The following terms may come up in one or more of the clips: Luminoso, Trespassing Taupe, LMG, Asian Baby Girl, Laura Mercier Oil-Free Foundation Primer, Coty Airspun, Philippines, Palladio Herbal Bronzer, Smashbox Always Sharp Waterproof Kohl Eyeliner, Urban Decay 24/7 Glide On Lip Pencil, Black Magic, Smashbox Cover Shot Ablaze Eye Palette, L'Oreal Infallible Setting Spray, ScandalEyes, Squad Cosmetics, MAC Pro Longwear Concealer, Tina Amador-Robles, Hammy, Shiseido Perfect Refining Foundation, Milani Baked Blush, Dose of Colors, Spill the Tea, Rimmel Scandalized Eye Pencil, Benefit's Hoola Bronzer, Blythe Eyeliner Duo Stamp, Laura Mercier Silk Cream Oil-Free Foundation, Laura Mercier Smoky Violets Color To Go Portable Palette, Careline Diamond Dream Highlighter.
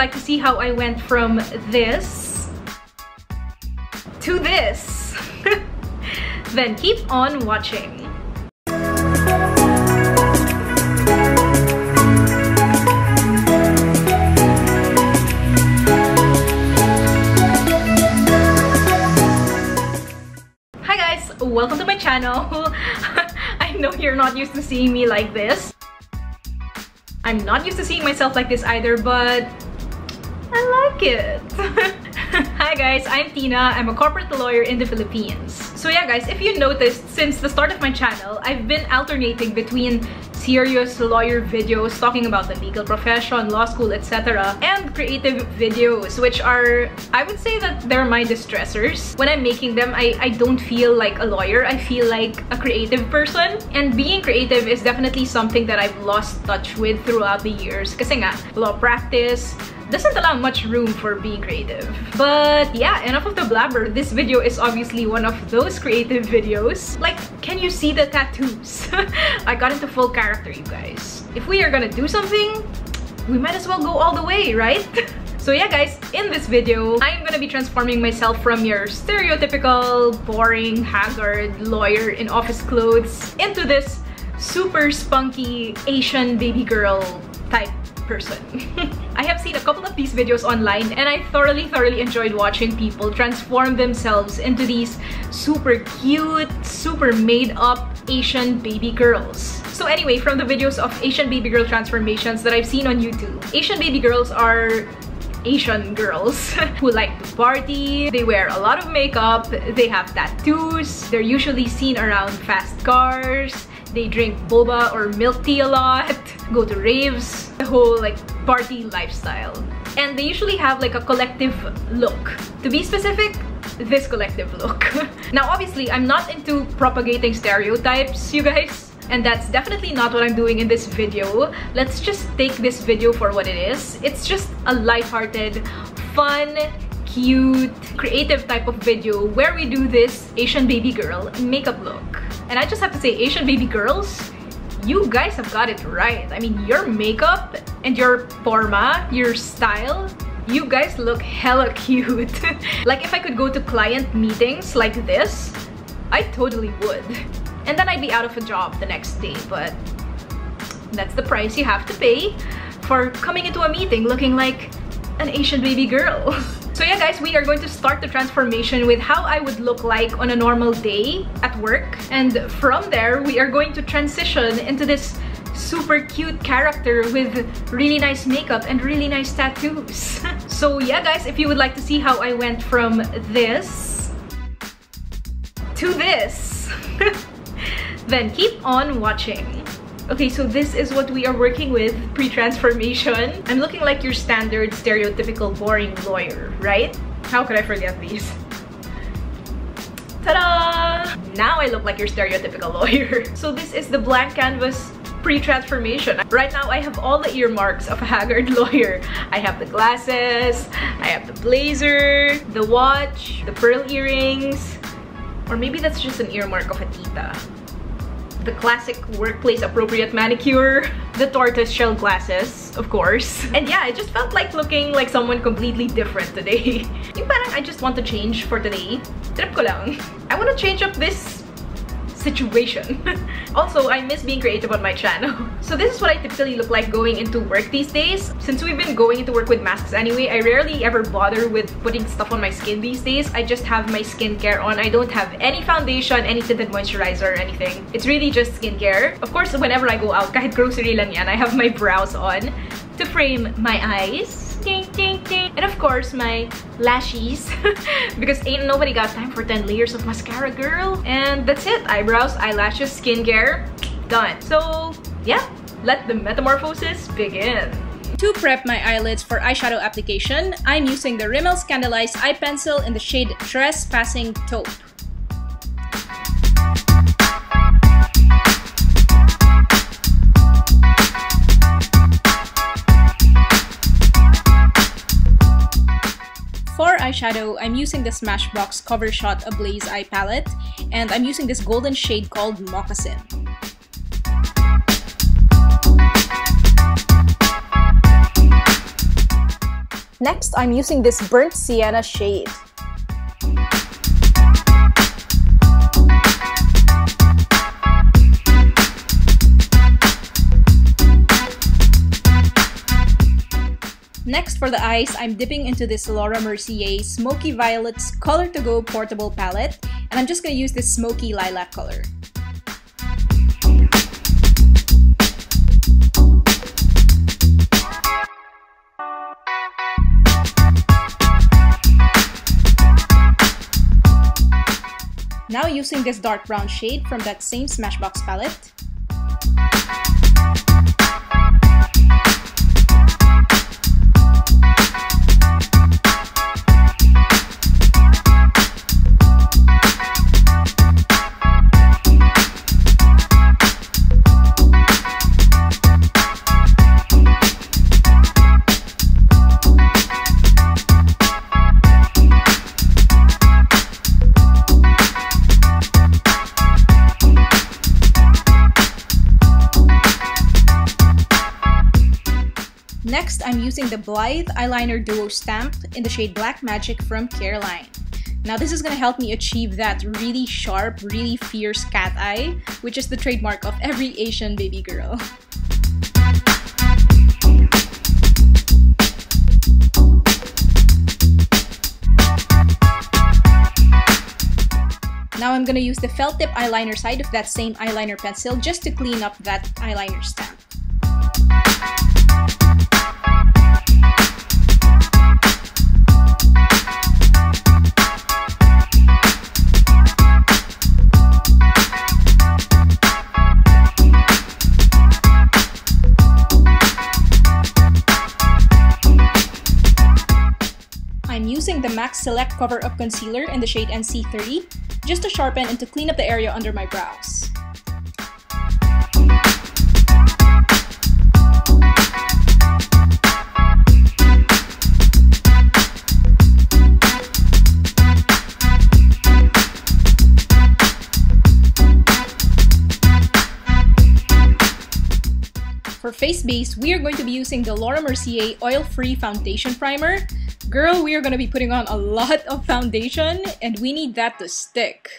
like to see how I went from this to this, then keep on watching. Hi guys, welcome to my channel. I know you're not used to seeing me like this. I'm not used to seeing myself like this either, but I like it. Hi guys, I'm Tina. I'm a corporate lawyer in the Philippines. So yeah guys, if you noticed, since the start of my channel, I've been alternating between serious lawyer videos talking about the legal profession, law school, etc. and creative videos, which are, I would say that they're my distressors. When I'm making them, I don't feel like a lawyer, I feel like a creative person. And being creative is definitely something that I've lost touch with throughout the years. Kasi nga, law practice doesn't allow much room for being creative. But yeah, enough of the blabber. This video is obviously one of those creative videos. Like, can you see the tattoos? I got into full character, you guys. If we are gonna do something, we might as well go all the way, right? So yeah guys, in this video, I'm gonna be transforming myself from your stereotypical, boring, haggard lawyer in office clothes into this super spunky Asian baby girl type person. I have seen a couple of these videos online and I thoroughly enjoyed watching people transform themselves into these super cute, super made up Asian baby girls. So anyway, from the videos of Asian baby girl transformations that I've seen on YouTube, Asian baby girls are Asian girls who like to party, they wear a lot of makeup, they have tattoos, they're usually seen around fast cars, they drink boba or milk tea a lot, go to raves, the whole like party lifestyle. And they usually have like a collective look. To be specific, this collective look. Now obviously, I'm not into propagating stereotypes, you guys. And that's definitely not what I'm doing in this video. Let's just take this video for what it is. It's just a lighthearted, fun, cute, creative type of video where we do this Asian baby girl makeup look. And I just have to say, Asian baby girls, you guys have got it right. I mean, your makeup and your forma, your style, you guys look hella cute. Like, if I could go to client meetings like this, I totally would. And then I'd be out of a job the next day, but that's the price you have to pay for coming into a meeting looking like an Asian baby girl. So yeah guys, we are going to start the transformation with how I would look like on a normal day at work. And from there, we are going to transition into this super cute character with really nice makeup and really nice tattoos. So yeah guys, if you would like to see how I went from this to this, then keep on watching. Okay, so this is what we are working with pre-transformation. I'm looking like your standard, stereotypical, boring lawyer, right? How could I forget these? Ta-da! Now I look like your stereotypical lawyer. So this is the blank canvas pre-transformation. Right now, I have all the earmarks of a haggard lawyer. I have the glasses, I have the blazer, the watch, the pearl earrings, or maybe that's just an earmark of a tita. The classic workplace appropriate manicure, the tortoiseshell glasses, of course. And yeah, I just felt like looking like someone completely different today. Yung parang I just want to change for today. Trip ko lang. I want to change up this situation. Also, I miss being creative on my channel. So this is what I typically look like going into work these days. Since we've been going into work with masks anyway, I rarely ever bother with putting stuff on my skin these days. I just have my skincare on. I don't have any foundation, any tinted moisturizer, or anything. It's really just skincare. Of course, whenever I go out, kahit grocery lang yan, I have my brows on to frame my eyes. Ding, ding, ding. And of course, my lashes. Because ain't nobody got time for 10 layers of mascara, girl. And that's it. Eyebrows, eyelashes, skincare. Done. So yeah, let the metamorphosis begin. To prep my eyelids for eyeshadow application, I'm using the Rimmel Scandalized Eye Pencil in the shade Trespassing Taupe. For eyeshadow, I'm using the Smashbox Cover Shot Ablaze Eye Palette, and I'm using this golden shade called Moccasin. Next, I'm using this Burnt Sienna shade. Next, for the eyes, I'm dipping into this Laura Mercier Smoky Violets Color To Go Portable Palette, and I'm just going to use this smoky lilac color. Now using this dark brown shade from that same Smashbox palette. Next, I'm using the Blythe Eyeliner Duo Stamp in the shade Black Magic from Careline. Now this is going to help me achieve that really sharp, really fierce cat eye, which is the trademark of every Asian baby girl. Now I'm going to use the felt tip eyeliner side of that same eyeliner pencil just to clean up that eyeliner stamp. Using the MAC Select Cover Up Concealer in the shade NC30 just to sharpen and to clean up the area under my brows. For face base, we are going to be using the Laura Mercier Oil-Free Foundation Primer. Girl, we are going to be putting on a lot of foundation, and we need that to stick.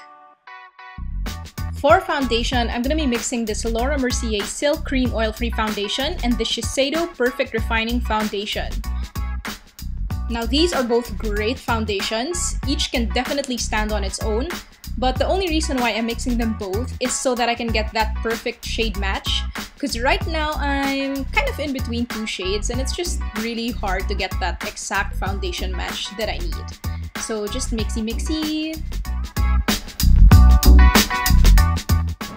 For foundation, I'm going to be mixing this Laura Mercier Silk Cream Oil-Free Foundation and the Shiseido Perfect Refining Foundation. Now these are both great foundations. Each can definitely stand on its own, but the only reason why I'm mixing them both is so that I can get that perfect shade match. Because right now, I'm kind of in between two shades and it's just really hard to get that exact foundation match that I need. So just mixy mixy.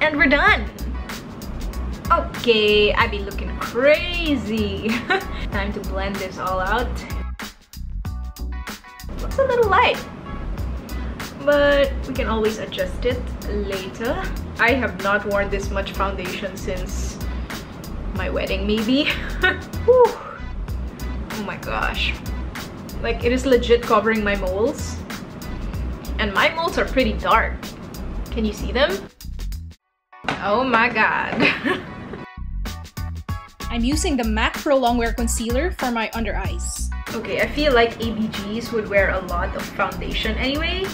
And we're done! Okay, I've been looking crazy! Time to blend this all out. Looks a little light, but we can always adjust it later. I have not worn this much foundation since my wedding, maybe. Oh my gosh, like it is legit covering my moles, and my moles are pretty dark. Can you see them? Oh my god. I'm using the MAC Pro Longwear Concealer for my under eyes. Okay, I feel like ABGs would wear a lot of foundation anyway,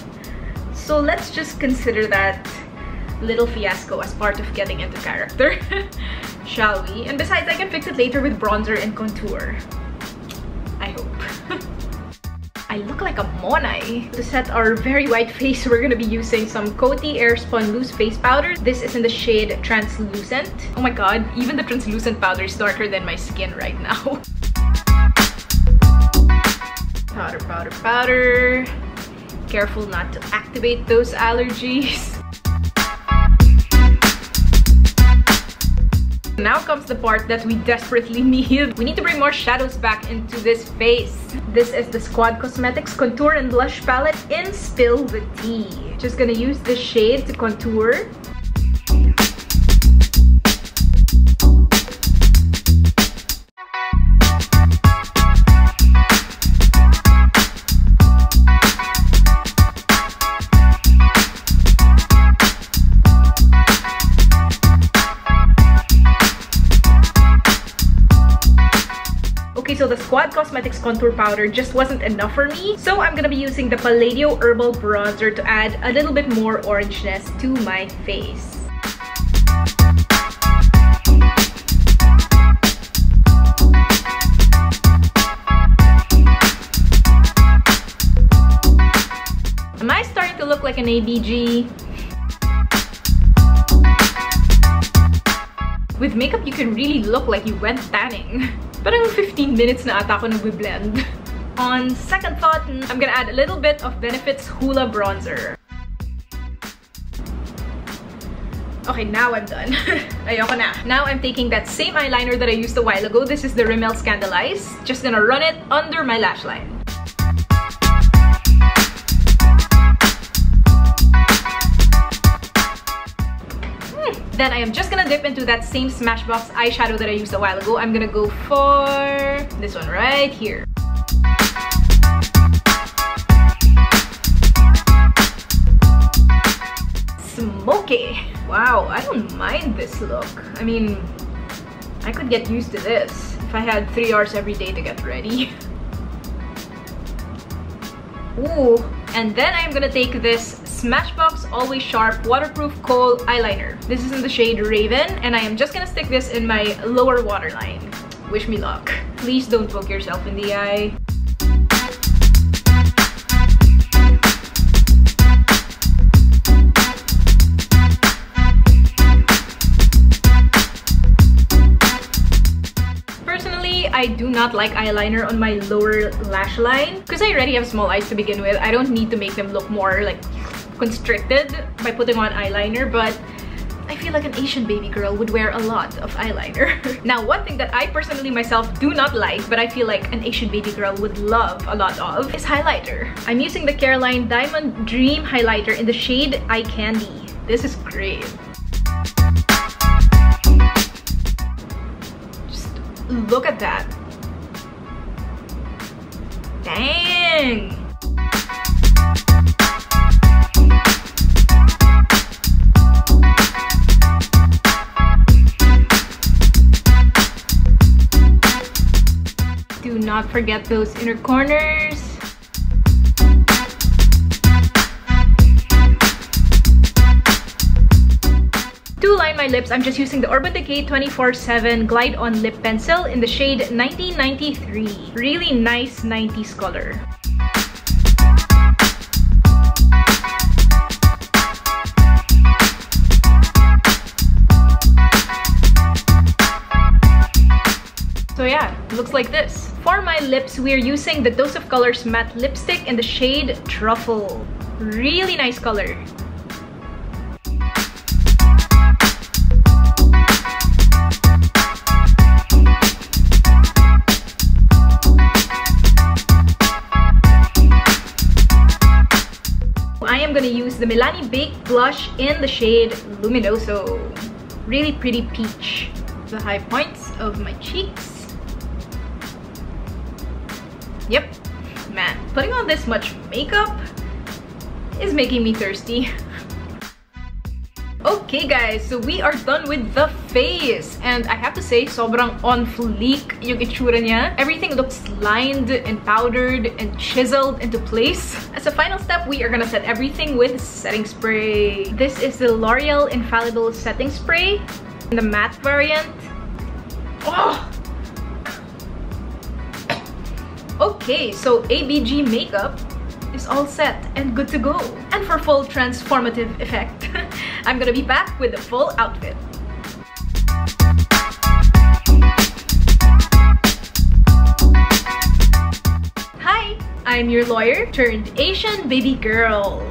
so let's just consider that little fiasco as part of getting into character. Shall we? And besides, I can fix it later with bronzer and contour. I hope. I look like a monai. To set our very white face, we're gonna be using some Coty Airspun Loose Face Powder. This is in the shade Translucent. Oh my god, even the translucent powder is darker than my skin right now. Powder, powder, powder. Careful not to activate those allergies. Now comes the part that we desperately need. We need to bring more shadows back into this face. This is the Squad Cosmetics Contour and Blush Palette in Spill the Tea. Just gonna use this shade to contour. Squad Cosmetics contour powder just wasn't enough for me, so I'm gonna be using the Palladio Herbal Bronzer to add a little bit more orangeness to my face. Am I starting to look like an ABG? With makeup, you can really look like you went tanning. Parang 15 minutes na ata ako nagbe-blend. On second thought, I'm gonna add a little bit of Benefit's Hoola Bronzer. Okay, now I'm done. Ayoko na. Now I'm taking that same eyeliner that I used a while ago. This is the Rimmel Scandalized. Just gonna run it under my lash line. Then I am just gonna dip into that same Smashbox eyeshadow that I used a while ago. I'm gonna go for this one right here. Smoky! Wow, I don't mind this look. I mean, I could get used to this if I had 3 hours every day to get ready. Ooh! And then I'm gonna take this Smashbox Always Sharp Waterproof Kohl Eyeliner. This is in the shade Raven, and I am just gonna stick this in my lower waterline. Wish me luck. Please don't poke yourself in the eye. I do not like eyeliner on my lower lash line because I already have small eyes to begin with. I don't need to make them look more like constricted by putting on eyeliner, but I feel like an Asian baby girl would wear a lot of eyeliner. Now, one thing that I personally myself do not like, but I feel like an Asian baby girl would love a lot of, is highlighter. I'm using the Careline Diamond Dream Highlighter in the shade Eye Candy. This is great. Look at that. Dang! Do not forget those inner corners. To line my lips, I'm just using the Urban Decay 24/7 Glide On Lip Pencil in the shade 1993. Really nice 90s color. So yeah, it looks like this. For my lips, we're using the Dose of Colors Matte Lipstick in the shade Truffle. Really nice color. I'm gonna use the Milani Baked Blush in the shade Luminoso. Really pretty peach. The high points of my cheeks. Yep. Man, putting on this much makeup is making me thirsty. Okay guys, so we are done with the face, and I have to say, sobrang on fleek yung itsura niya. Everything looks lined and powdered and chiseled into place. As a final step, we are gonna set everything with setting spray. This is the L'Oreal Infallible Setting Spray in the matte variant. Oh! Okay, so ABG makeup is all set and good to go. And for full transformative effect, I'm gonna be back with the full outfit. Hi, I'm your lawyer turned Asian baby girl.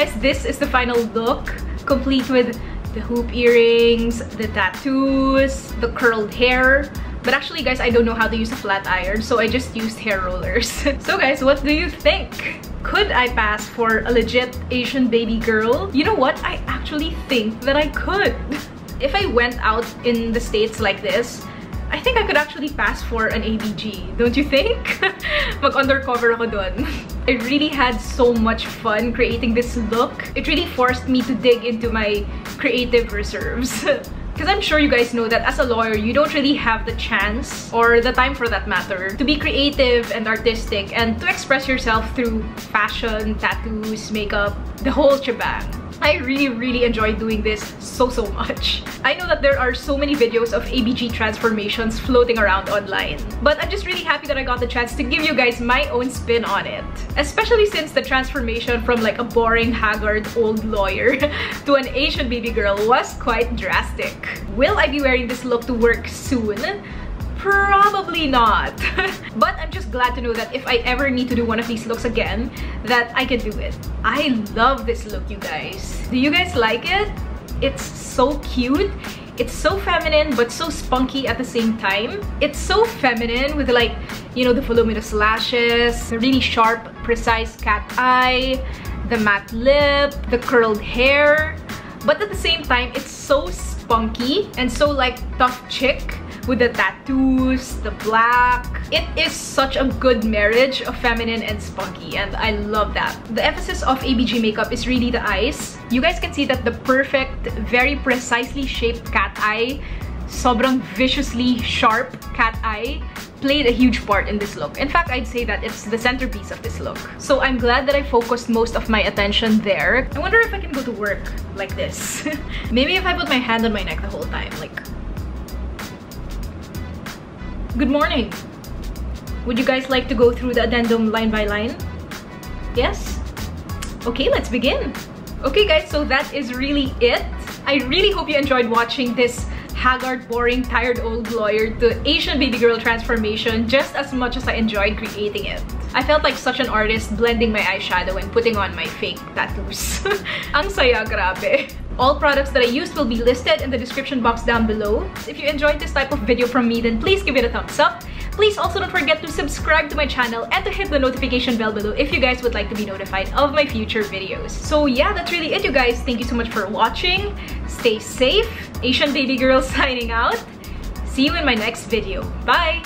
guys, this is the final look, complete with the hoop earrings, the tattoos, the curled hair. But actually guys, I don't know how to use a flat iron, so I just used hair rollers. So guys, what do you think? Could I pass for a legit Asian baby girl? You know what? I actually think that I could. If I went out in the States like this, I think I could actually pass for an ABG, don't you think? Mag-undercover ako dun. I really had so much fun creating this look. It really forced me to dig into my creative reserves. Because I'm sure you guys know that as a lawyer, you don't really have the chance, or the time for that matter, to be creative and artistic and to express yourself through fashion, tattoos, makeup, the whole shebang. I really enjoy doing this so much. I know that there are so many videos of ABG transformations floating around online, but I'm just really happy that I got the chance to give you guys my own spin on it. Especially since the transformation from like a boring, haggard old lawyer to an Asian baby girl was quite drastic. Will I be wearing this look to work soon? Probably not. But I'm just glad to know that if I ever need to do one of these looks again, that I can do it. I love this look, you guys. Do you guys like it? It's so cute. It's so feminine but so spunky at the same time. It's so feminine with, like, you know, the voluminous lashes, the really sharp, precise cat eye, the matte lip, the curled hair. But at the same time, it's so spunky and so like tough chick. With the tattoos, the black. It is such a good marriage of feminine and spunky, and I love that. The emphasis of ABG makeup is really the eyes. You guys can see that the perfect, very precisely shaped cat eye, sobrang viciously sharp cat eye, played a huge part in this look. In fact, I'd say that it's the centerpiece of this look. So I'm glad that I focused most of my attention there. I wonder if I can go to work like this. Maybe if I put my hand on my neck the whole time, like, good morning. Would you guys like to go through the addendum line by line? Yes? Okay, let's begin. Okay guys, so that is really it. I really hope you enjoyed watching this haggard, boring, tired old lawyer to Asian baby girl transformation just as much as I enjoyed creating it. I felt like such an artist blending my eyeshadow and putting on my fake tattoos. Ang saya, grabe. All products that I used will be listed in the description box down below. If you enjoyed this type of video from me, then please give it a thumbs up. Please also don't forget to subscribe to my channel and to hit the notification bell below if you guys would like to be notified of my future videos. So yeah, that's really it, you guys. Thank you so much for watching. Stay safe. Asian baby girl signing out. See you in my next video. Bye!